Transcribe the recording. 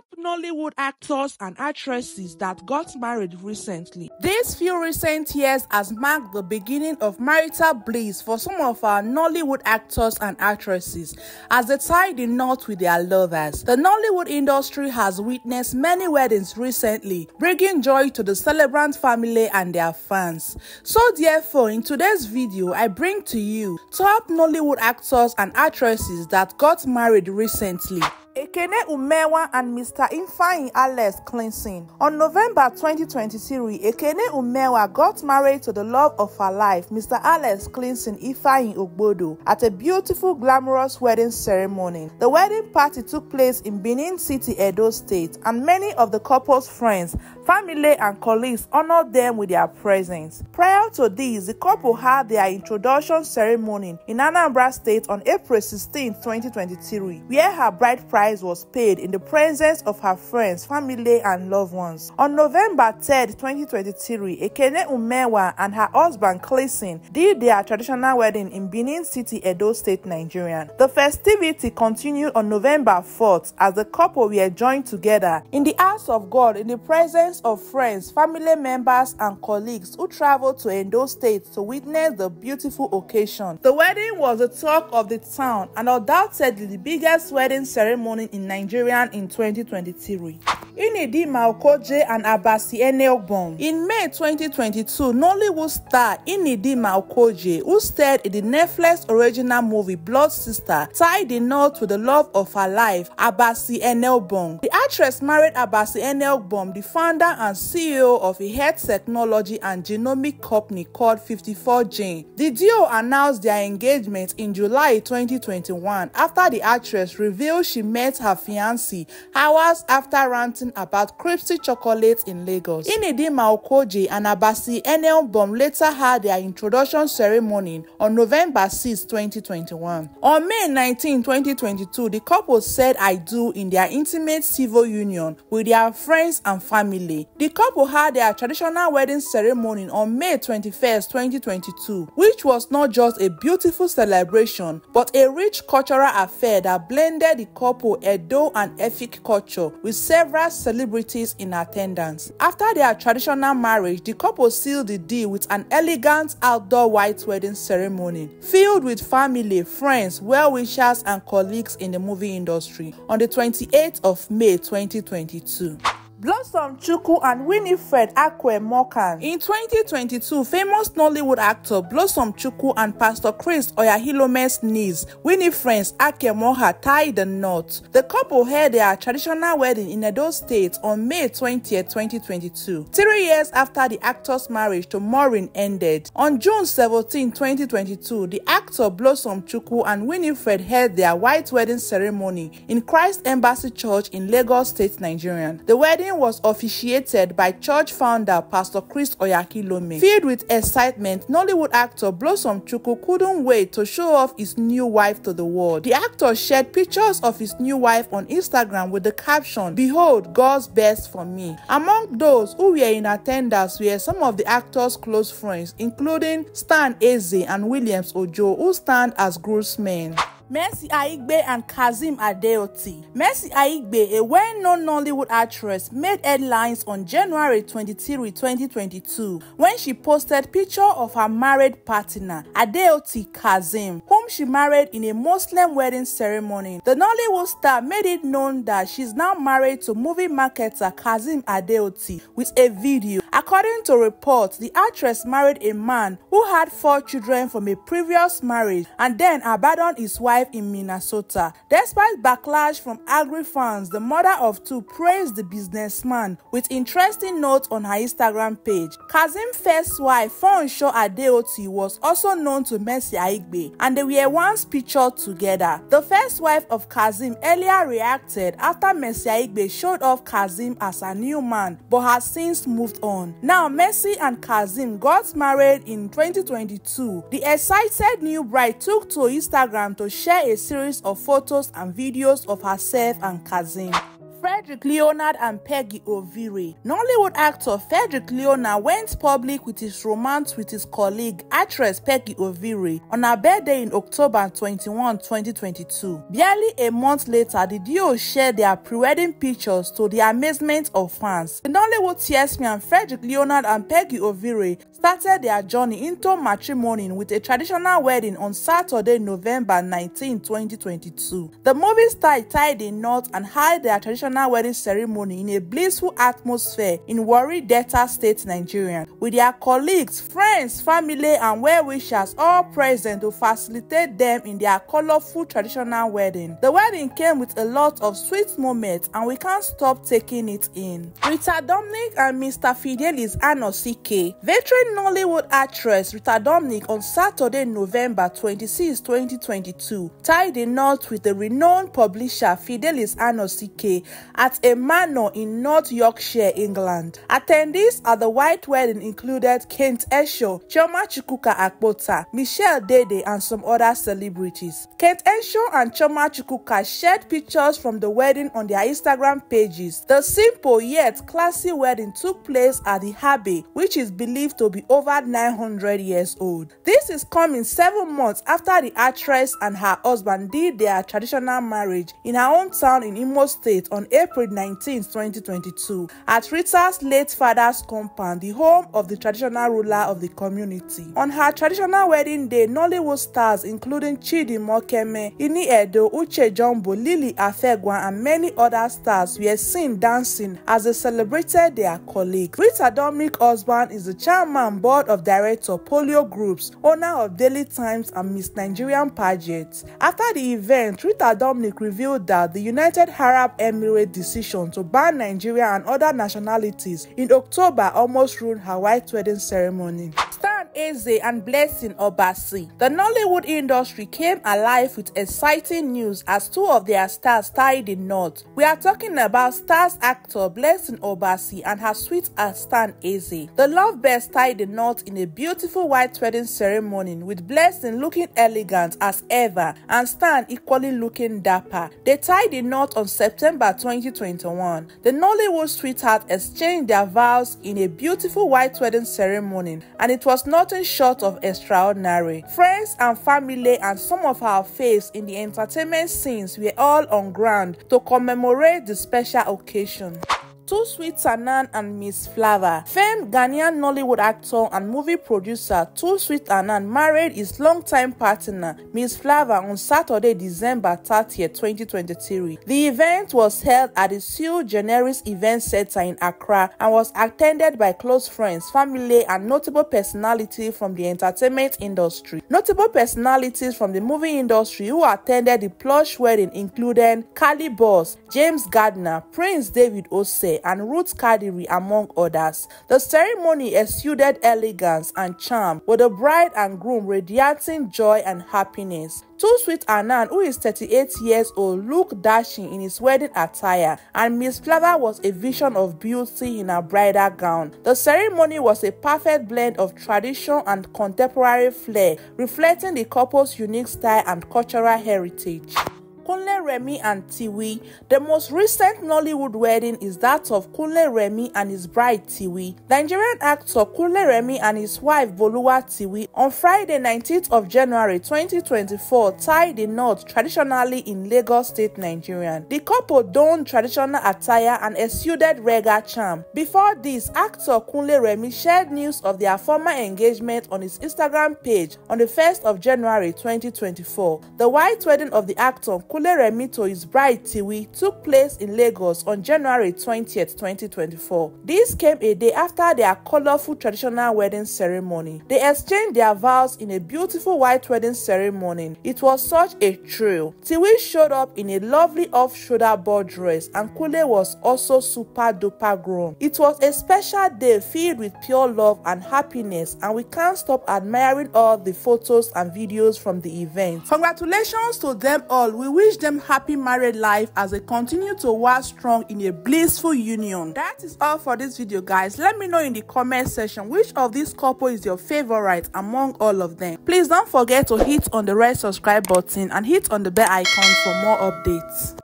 top Nollywood actors and actresses that got married recently. These few recent years has marked the beginning of marital bliss for some of our Nollywood actors and actresses as they tie the knot with their lovers. The Nollywood industry has witnessed many weddings recently, bringing joy to the celebrant family and their fans. So therefore, in today's video, I bring to you top Nollywood actors and actresses that got married recently. Ekene Umenwa and Mr. Ifa-in Alex Cleansing. On November 2023, Ekene Umenwa got married to the love of her life, Mr. Alex Cleansing Ifa-in-Ukbodo, at a beautiful, glamorous wedding ceremony. The wedding party took place in Benin City, Edo State, and many of the couple's friends, family, and colleagues honored them with their presence. Prior to this, the couple had their introduction ceremony in Anambra State on April 16, 2023, where her bride price was paid in the presence of her friends, family, and loved ones. On November 3, 2023, Ekene Umenwa and her husband Cleansing did their traditional wedding in Benin City, Edo State, Nigeria. The festivity continued on November 4th as the couple were joined together in the house of God in the presence of friends, family members, and colleagues who traveled to Edo State to witness the beautiful occasion. The wedding was the talk of the town and undoubtedly the biggest wedding ceremony in Nigeria in 2023. Ini Dima-Okojie and Abasi Enelbom. In May 2022, Nollywood star Ini Dima-Okojie, who starred in the Netflix original movie Blood Sister, tied the knot with the love of her life, Abasi Enelbom. The actress married Abasi Enelbom, the founder and CEO of a health technology and genomic company called 54Gene. The duo announced their engagement in July 2021 after the actress revealed she met her fiancé hours after ranting about crispy chocolate in Lagos. Ini Dima-Okojie and Abasi Enelbom later had their introduction ceremony on November 6, 2021. On May 19, 2022, the couple said "I do" in their intimate civil union with their friends and family. The couple had their traditional wedding ceremony on May 21, 2022, which was not just a beautiful celebration, but a rich cultural affair that blended the couple Edo and Efik culture with several celebrities in attendance. After their traditional marriage, the couple sealed the deal with an elegant outdoor white wedding ceremony filled with family, friends, well-wishers, and colleagues in the movie industry on the 28th of May 2022. Blossom Chuku and Winifred Akwe Mokan. In 2022, famous Nollywood actor Blossom Chuku and Pastor Chris Oyakhilome's niece, Winifred Akwe Mokan, tied the knot. The couple held their traditional wedding in Edo State on May 20, 2022, 3 years after the actor's marriage to Maureen ended. On June 17, 2022, the actor Blossom Chuku and Winifred held their white wedding ceremony in Christ Embassy Church in Lagos State, Nigeria. The wedding was officiated by church founder Pastor Chris Oyakhilome. Filled with excitement, Nollywood actor Blossom Chuku couldn't wait to show off his new wife to the world. The actor shared pictures of his new wife on Instagram with the caption, "Behold, God's best for me." Among those who were in attendance were some of the actor's close friends, including Stan Eze and Williams Ojo, who stand as groomsmen. Mercy Aigbe and Kazim Adeoti. Mercy Aigbe, a well-known Nollywood actress, made headlines on January 23, 2022, when she posted a picture of her married partner, Adeoti Kazim, whom she married in a Muslim wedding ceremony. The Nollywood star made it known that she's now married to movie marketer Kazim Adeoti with a video. According to reports, the actress married a man who had 4 children from a previous marriage and then abandoned his wife in Minnesota. Despite backlash from angry fans, the mother of two praised the businessman with interesting notes on her Instagram page. Kazim's first wife, Funsho Adeotu, was also known to Mercy Aigbe, and they were once pictured together. The first wife of Kazim earlier reacted after Mercy Aigbe showed off Kazim as a new man, but has since moved on. Now, Mercy and Kazim got married in 2022. The excited new bride took to Instagram to share a series of photos and videos of herself and Kazim. Frederick Leonard and Peggy Ovire. Nollywood actor Frederick Leonard went public with his romance with his colleague, actress Peggy Ovire, on her birthday in October 21, 2022. Barely a month later, the duo shared their pre-wedding pictures to the amazement of fans. The Nollywood thespian Frederick Leonard and Peggy Ovire started their journey into matrimony with a traditional wedding on Saturday, November 19, 2022. The movie star tied a knot and held their traditional wedding ceremony in a blissful atmosphere in Warri, Delta State, Nigeria, with their colleagues, friends, family, and well-wishers all present to facilitate them in their colorful traditional wedding. The wedding came with a lot of sweet moments, and we can't stop taking it in. Rita Dominic and Mr. Fidelis Anosike. Veteran Nollywood actress Rita Dominic on Saturday, November 26, 2022, tied a knot with the renowned publisher Fidelis Anosike at a manor in North Yorkshire, England. Attendees at the white wedding included Kent Esho, Chioma Chukwuka Akpotha, Michelle Dede, and some other celebrities. Kent Esho and Chioma Chukwuka shared pictures from the wedding on their Instagram pages. The simple yet classy wedding took place at the Abbey, which is believed to be over 900 years old. This is coming 7 months after the actress and her husband did their traditional marriage in her hometown in Imo State on April 19, 2022, at Rita's late father's compound, the home of the traditional ruler of the community. On her traditional wedding day, Nollywood stars including Chidi Mokeme, Ini Edo, Uche Jumbo, Lili Afegwa, and many other stars were seen dancing as they celebrated their colleague. Rita Dominic's husband is the chairman and board of director Polio Groups, owner of Daily Times and Miss Nigerian pageant. After the event, Rita Dominic revealed that the United Arab Emirates decision to ban Nigeria and other nationalities in October almost ruined her white wedding ceremony. Stan Eze and Blessing Obasi. The Nollywood industry came alive with exciting news as two of their stars tied the knot. We are talking about stars actor Blessing Obasi and her sweetheart Stan Eze. The lovebirds tied the knot in a beautiful white wedding ceremony, with Blessing looking elegant as ever and Stan equally looking dapper. They tied the knot on September 2021. The Nollywood sweethearts exchanged their vows in a beautiful white wedding ceremony, and it was nothing short of extraordinary. Friends and family and some of our faves in the entertainment scenes were all on ground to commemorate the special occasion. Too Sweet Annan and Miss Flava. Famed Ghanaian Nollywood actor and movie producer Too Sweet Annan married his longtime partner Miss Flava on Saturday, December 30, 2023. The event was held at the Sue Generis Event Center in Accra and was attended by close friends, family, and notable personalities from the entertainment industry. Notable personalities from the movie industry who attended the plush wedding included Carly Boss, James Gardner, Prince David Osei, and Ruth Kadiri, among others. The ceremony exuded elegance and charm, with the bride and groom radiating joy and happiness. Too Sweet Annan, who is 38 years old, looked dashing in his wedding attire, and Miss Flava was a vision of beauty in her bridal gown. The ceremony was a perfect blend of tradition and contemporary flair, reflecting the couple's unique style and cultural heritage. Kunle Remi and Tiwi. The most recent Nollywood wedding is that of Kunle Remi and his bride Tiwi. Nigerian actor Kunle Remi and his wife Boluwa Tiwi on Friday, 19th of January 2024, tied the knot traditionally in Lagos State, Nigeria. The couple donned traditional attire and exuded regal charm. Before this, actor Kunle Remi shared news of their former engagement on his Instagram page on the 1st of January 2024. The white wedding of the actor Kunle Remi to his bride Tiwi took place in Lagos on January 20, 2024. This came a day after their colorful traditional wedding ceremony. They exchanged their vows in a beautiful white wedding ceremony. It was such a thrill. Tiwi showed up in a lovely off-shoulder ball dress, and Kunle was also super duper grown. It was a special day filled with pure love and happiness, and we can't stop admiring all the photos and videos from the event. Congratulations to them all. We wish them happy married life as they continue to work strong in a blissful union. That is all for this video, guys. Let me know in the comment section which of these couple is your favorite among all of them. Please don't forget to hit on the red subscribe button and hit on the bell icon for more updates.